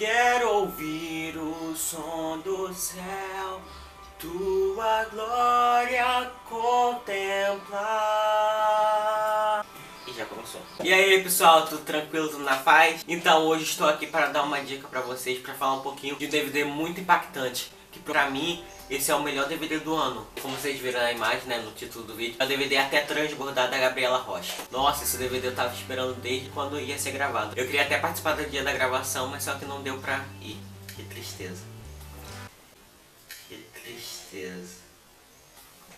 Quero ouvir o som do céu, tua glória contemplar. E já começou. E aí pessoal, tudo tranquilo, tudo na paz? Então hoje estou aqui para dar uma dica para vocês, para falar um pouquinho de um DVD muito impactante, que para mim esse é o melhor DVD do ano. Como vocês viram na imagem, né, no título do vídeo, é o DVD Até Transbordar, da Gabriela Rocha. Nossa, esse DVD eu tava esperando desde quando ia ser gravado. Eu queria até participar do dia da gravação, mas só que não deu pra ir. Que tristeza. Que tristeza.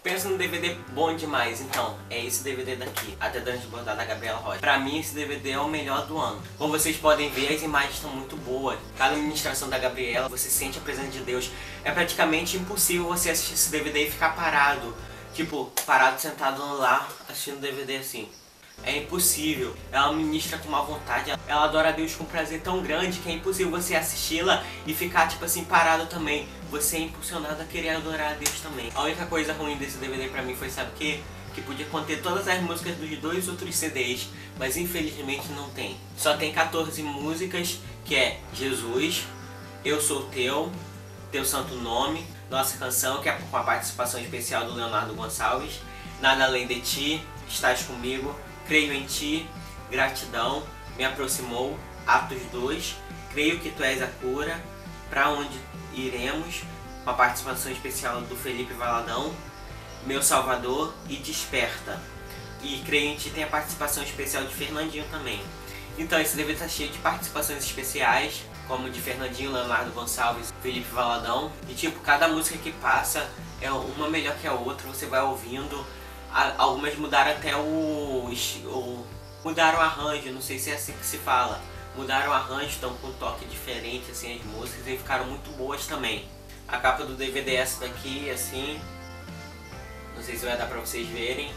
Pensa num DVD bom demais, então é esse DVD daqui, Até Transbordar, da Gabriela Rocha. Pra mim esse DVD é o melhor do ano. Como vocês podem ver, as imagens estão muito boas. Cada ministração da Gabriela, você sente a presença de Deus. É praticamente impossível você assistir esse DVD e ficar parado. Tipo, parado sentado lá, assistindo DVD assim. É impossível. Ela ministra com uma vontade, ela adora a Deus com um prazer tão grande que é impossível você assisti-la e ficar tipo assim parado também. Você é impulsionado a querer adorar a Deus também. A única coisa ruim desse DVD pra mim foi, sabe o quê? Que podia conter todas as músicas dos dois outros CDs, mas infelizmente não tem. Só tem 14 músicas, que é Jesus, Eu Sou Teu, Teu Santo Nome, Nossa Canção, que é com a participação especial do Leonardo Gonçalves, Nada Além de Ti, Estás Comigo, Creio em Ti, Gratidão, Me Aproximou, Atos 2, Creio que Tu És a Cura, Pra Onde Iremos, uma participação especial do Felipe Valadão, Meu Salvador e Desperta. E Creio em Ti tem a participação especial de Fernandinho também. Então esse DVD tá cheio de participações especiais, como de Fernandinho, Leonardo Gonçalves, Felipe Valadão. E tipo, cada música que passa é uma melhor que a outra, você vai ouvindo. Algumas mudaram até o... mudaram o arranjo, não sei se é assim que se fala. Mudaram o arranjo, estão com um toque diferente, assim, as músicas, e ficaram muito boas também. A capa do DVD é essa daqui, assim. Não sei se vai dar pra vocês verem.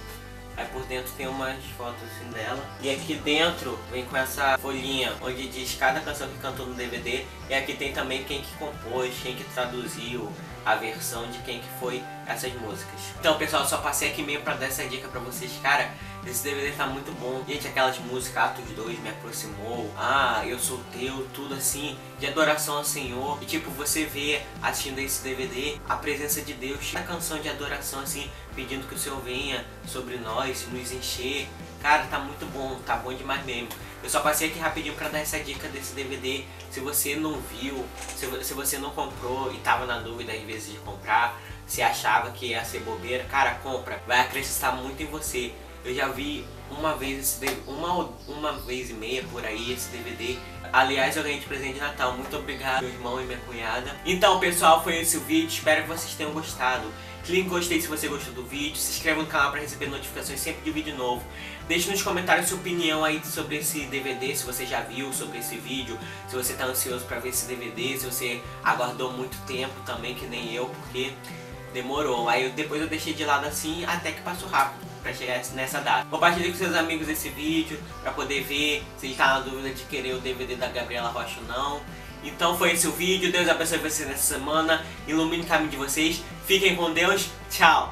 Aí por dentro tem umas fotos assim dela. E aqui dentro vem com essa folhinha, onde diz cada canção que cantou no DVD. E aqui tem também quem que compôs, quem que traduziu, a versão de quem que foi essas músicas. Então pessoal, só passei aqui meio pra dar essa dica pra vocês. Cara, esse DVD tá muito bom. Gente, aquelas músicas, Atos 2, Me Aproximou, Eu Sou Teu, tudo assim, de adoração ao Senhor. E tipo, você vê, assistindo esse DVD, a presença de Deus, uma canção de adoração assim, pedindo que o Senhor venha sobre nós, nos encher. Cara, tá bom demais mesmo. Eu só passei aqui rapidinho pra dar essa dica desse DVD. Se você não viu, se você não comprou e tava na dúvida às vezes de comprar, se achava que ia ser bobeira, cara, compra. Vai acrescentar muito em você. Eu já vi uma vez e meia por aí esse DVD. Aliás, eu ganhei de presente de Natal. Muito obrigado, meu irmão e minha cunhada. Então, pessoal, foi esse o vídeo. Espero que vocês tenham gostado. Clique em gostei se você gostou do vídeo. Se inscreva no canal para receber notificações sempre de vídeo novo. Deixe nos comentários sua opinião aí sobre esse DVD, se você já viu, sobre esse vídeo, se você tá ansioso para ver esse DVD, se você aguardou muito tempo também, que nem eu, porque demorou. Aí depois eu deixei de lado assim, até que passou rápido pra chegar nessa data. Compartilhe com seus amigos esse vídeo pra poder ver se está na dúvida de querer o DVD da Gabriela Rocha ou não. Então foi esse o vídeo. Deus abençoe vocês nessa semana. Ilumine o caminho de vocês. Fiquem com Deus. Tchau.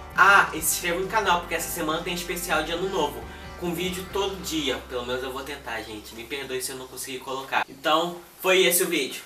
E se inscreva no canal, porque essa semana tem especial de ano novo, com vídeo todo dia. Pelo menos eu vou tentar, gente. Me perdoe se eu não conseguir colocar. Então foi esse o vídeo.